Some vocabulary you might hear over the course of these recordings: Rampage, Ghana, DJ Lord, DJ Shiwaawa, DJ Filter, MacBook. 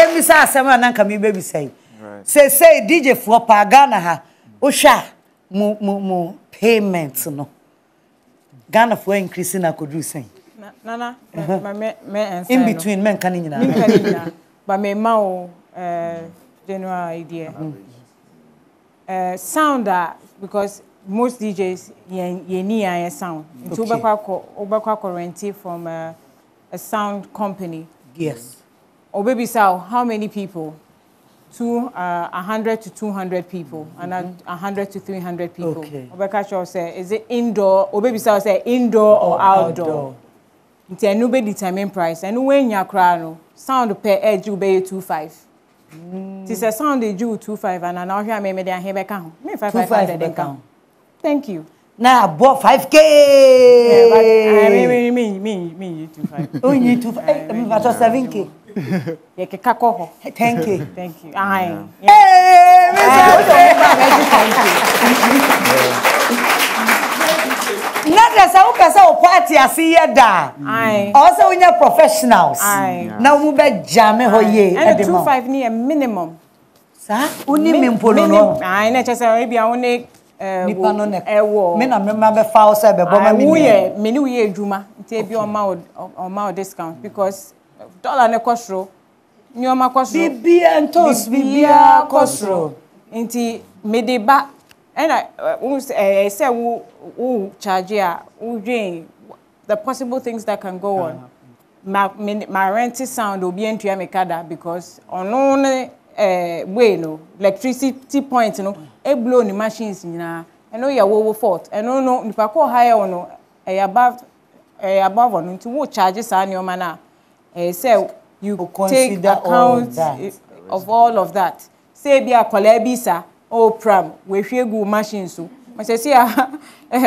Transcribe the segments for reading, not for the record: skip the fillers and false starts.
I miss us, someone and can be baby say. Say, DJ for Pagana, ha. Osha, mo payments, no. Ghana for increasing, I could do say. Nana, in between men canina. But me mao, general idea. Sound that because most DJs ye near a sound. It's Obakwa renti from a sound company. Yes. Obebi Sao, how many people? 100 to 200 people, and 100 to 300 people. Okay. Obakacho say, is it indoor? Obebi Sao say indoor or outdoor. It's a new determined price. And when you crano, sound per edge will be 25. This is sound they do 25 and now here me dey here be count. Me 5,500 Thank you. Now I bought 5K. Yeah, me you 25. Oh, you 25. Me bought 7K. Yeah, ke kakoho. Thank you. Thank you. Aye. Hey, me not that some person party as he da. Aye. Also we are professionals. Aye. Now we be jamming hoye. And 25 near minimum. Sir, only minimum. Aye, na just say we only I discount because dollar ne costro, nyoma costro. Bibia and toast, bibia costro. Inti medeba, and I say who charge ya, who drink, the possible things that can go on. My rent sound will be entry amekada because on. Bueno, electricity point, you know, a blow the machines, you know, I know your woe fault, and no, if I call higher or no, above or no, to what charges are your manner. Say you take account of all of that. Say be a colebisa or pram, where you go machines, so I say, a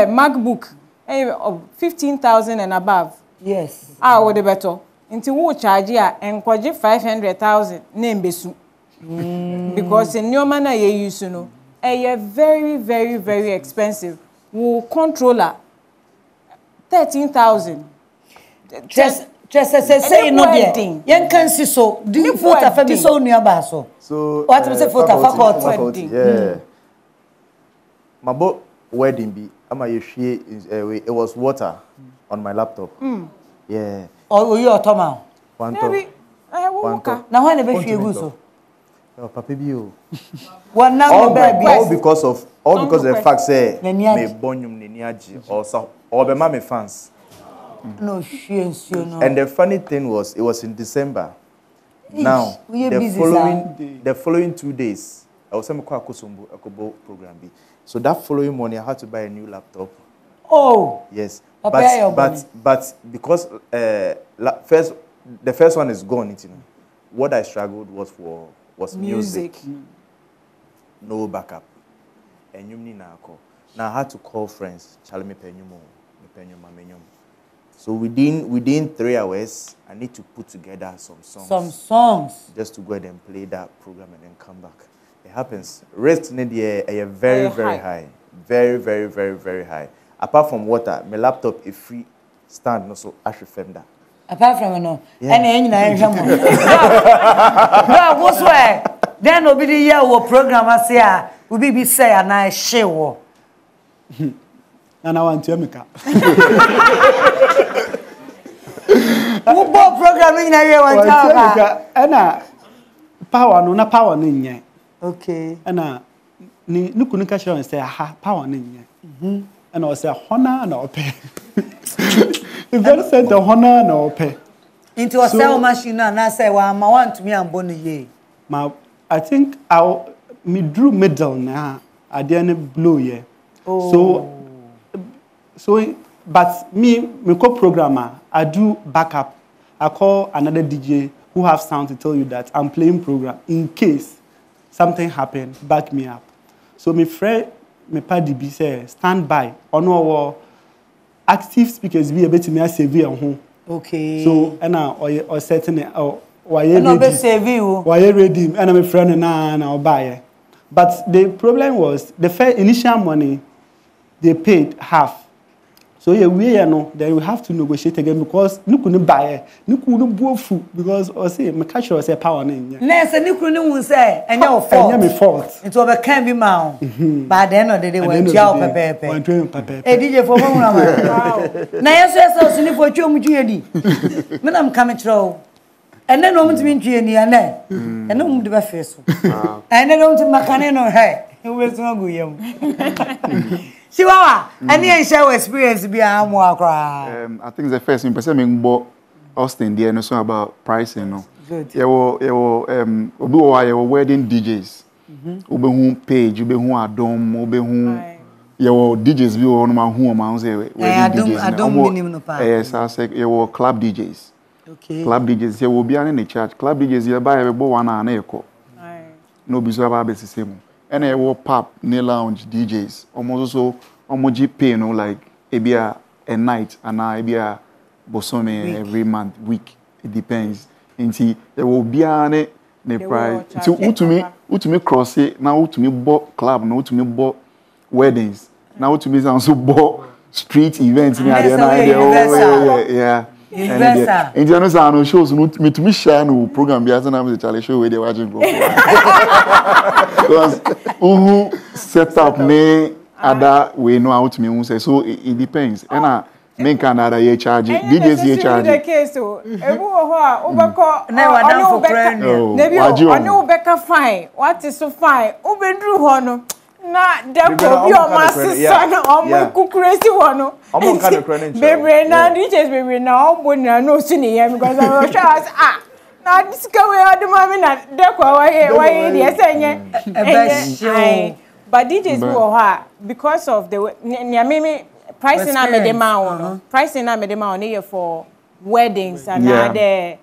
MacBook of 15,000 and above. Yes, I would better into what charge ya and quadri 500,000 name besu. Because in your manner you use to know, a very, very, very expensive. Who controller 13,000. Just as I say, no getting. You can see so. Do you put a family so near Basso? So what was a faculty? Yeah. My book wedding be. I'm it was water on my laptop. Yeah. Or you are Toma? One. Now when the baby goes so. Oh, Papi Bio. Well, now all because of the fact say me bonum neniaji or be mama fans. No shit, you know. And the funny thing was, it was in December. Now the following 2 days, I was saying program B. So that following morning, I had to buy a new laptop. Oh. Yes. But because the first one is gone, you know. What I struggled was music. No backup. And you need now call. Now I had to call friends. So within 3 hours, I need to put together some songs. Just to go ahead and play that program and then come back. It happens. Rates in the air are very, very high. Very, very, very, very high. Apart from water, my laptop is free stand no so I should firm that. Apart from no, any then will be the year or program as here will be say and I share war. And I want to make up. Who bought programming? I power no power ninja. Okay, and I look on the and say, aha, power ninja. And I was a honor and I'll pay. If they said the honor and I'll pay. Into a cell machine and I say, well, I want to be a bonnie. I think I'll me drew middle now. I didn't blow ye. So, but me co-programmer, I do backup. I call another DJ who have sound to tell you that I'm playing program in case something happened, back me up. So my friend. My party be say stand by on our active speakers be a bit me save on home. Okay. So and or certain or why ready save you why ready and I'm a friend and I'll buy. But the problem was the first initial money they paid half. So yeah, we are no. Then we have to negotiate again because you couldn't buy, you couldn't go full because I say my catcher was a power name. Yes, and you couldn't say and your fault. And your fault. It overcame him now. By the end of the day, we jail paper. We jail paper. Hey DJ, for one moment. Wow. Now yes, yes, I was for two mujiyadi. Me na mkamechro. And then we went to India, and then we went to Facebook, and then we went to Macaneno. Hey, we went to Nguyen. Shiwaawa, any share experience behind Moakra? I think the first impression I got Austin there, and so about pricing. No, good. There were wedding DJs. Obe Page, obe Adom, obe DJs. We were on my home. I was there. Adom, yes, I said there were club DJs. Okay. Club DJs here will be in the church. Club DJs here by a bow and an echo. No bizarre baby system. And I will pop near lounge DJs. Almost also almost pay no like a night and I be a bosome every month, week. It depends. And see, there will be an the price. So who to me cross it now to me bought club, now to me bought weddings, now to me sounds so bought street events. Yeah. Indiana Sano shows me to Mishan program the Azanam Charlie show where they watching because who set up me other way know how to me say so it depends. And I make another year charge. DJs year charge. The case so Ubeko fine. What is so fine? Ubendru hono. Na deko bi o ma sisana o mo kukuresi wono o ka de credit bebe na riches bebe na o bo na no si ni yam because I was ah na this go we o de mami na deko wa ye de esenye e be but DJs bi o ha because of the nyamimi pricing na me de ma wono pricing na me de ma wono for weddings and other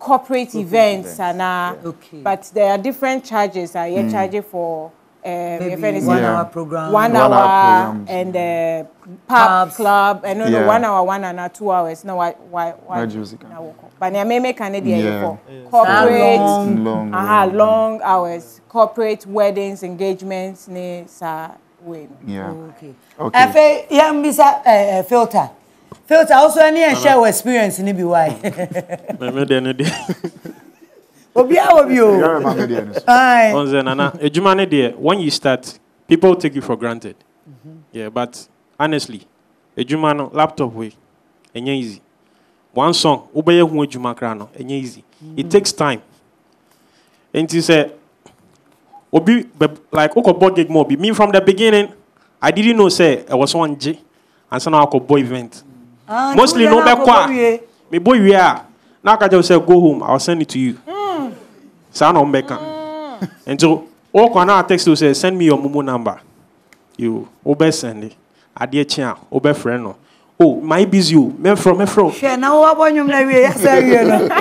corporate events and but there are different charges I you charge for maybe 1 hour program, 1 hour, and the pub club, and no 1 hour, 1 and 2 hours. No, why? But I may make an idea for corporate, long hours, corporate weddings, engagements, win. Yeah. Okay. Yeah, Mr. Filter. Also, any share experience in Ibiwai. When you start, people take you for granted. Yeah, but honestly, a Jumano laptop way, and easy. One song, Ubeye Jumakrano, and easy. It takes time. And he said, Obi, like Okobo gig mobi. Me from the beginning, I didn't know, say, I was one J, and some Okobo event. Mostly no back qua. Me boy, we are. Now I just say, go home, I'll send it to you. And so, all text to say, send me your mumu number. You, Obe send it. I dear Chia, Obe friend. Oh, my busy you. Men from a fro. Now I want you to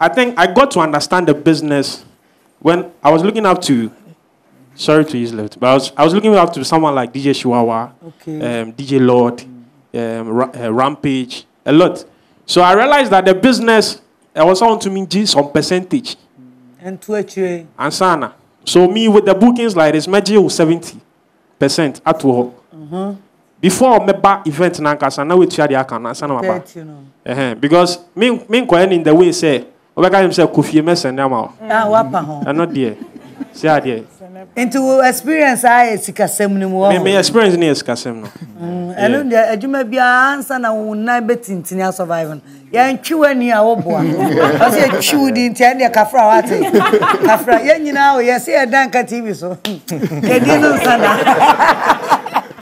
I think I got to understand the business when I was looking up to, sorry to his left, but I was looking up to someone like DJ Shiwaawa, DJ Lord, Rampage, a lot. So I realized that the business, I was on to me some percentage. And to HA. And sana. So me with the bookings like this, my G was 70% at all. Before me ba event nankasa, now we try the account and sana maba. Because me ko in the way say, Obeka himself kofi me send am out. Ah wapa ho. And not there. See how there. Into experience I sikasem ni mo. Me experience ni sikasem no. Elo ndia adwuma bia ansa na wo na betintini a surviving. Ya ntwiwa ni a wo boa. Ase atwiu di ntia ndia kafra wa te. Kafra ya nyina wo ya se ya danka TV so. Edi no sana.